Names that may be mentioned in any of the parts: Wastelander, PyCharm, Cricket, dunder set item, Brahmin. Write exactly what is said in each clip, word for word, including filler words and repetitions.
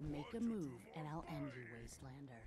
Make a move and I'll end you, Wastelander.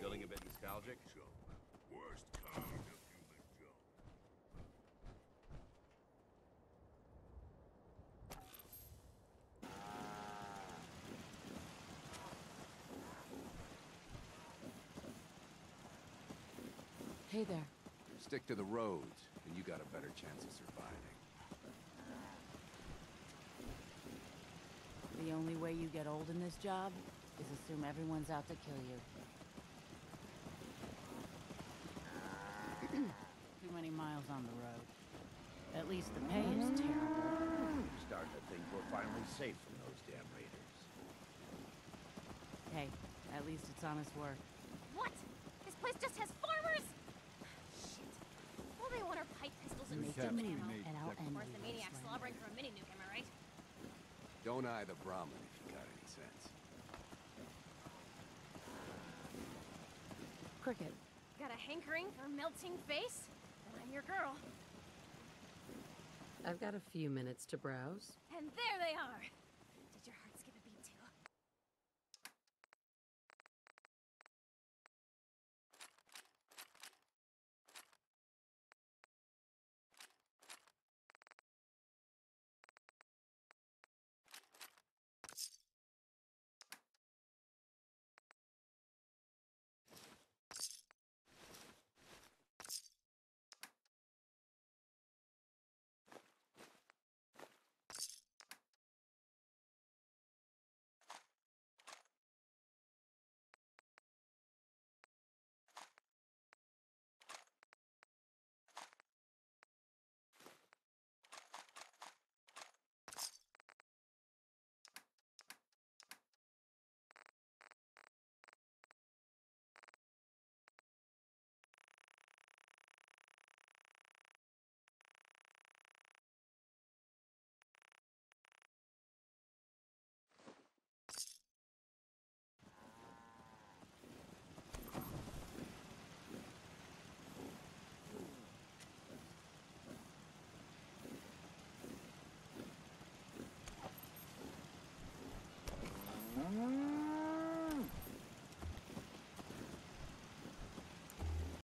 Feeling a bit nostalgic? Worst kind of human joke. Hey there. Stick to the roads, and you got a better chance of surviving. The only way you get old in this job is assume everyone's out to kill you. Too many miles on the road. At least the pay is terrible. Start to think we're finally safe from those damn raiders. Hey, at least it's honest work. What? This place just has farmers? Shit. All they want are pipe pistols and stupid ammo. And I'll end you. Of course, the maniac slobbering for a mini nuke, am I right? Don't eye the Brahmin if you got any sense. Cricket. Got a hankering for melting face? Well, I'm your girl. I've got a few minutes to browse. And there they are!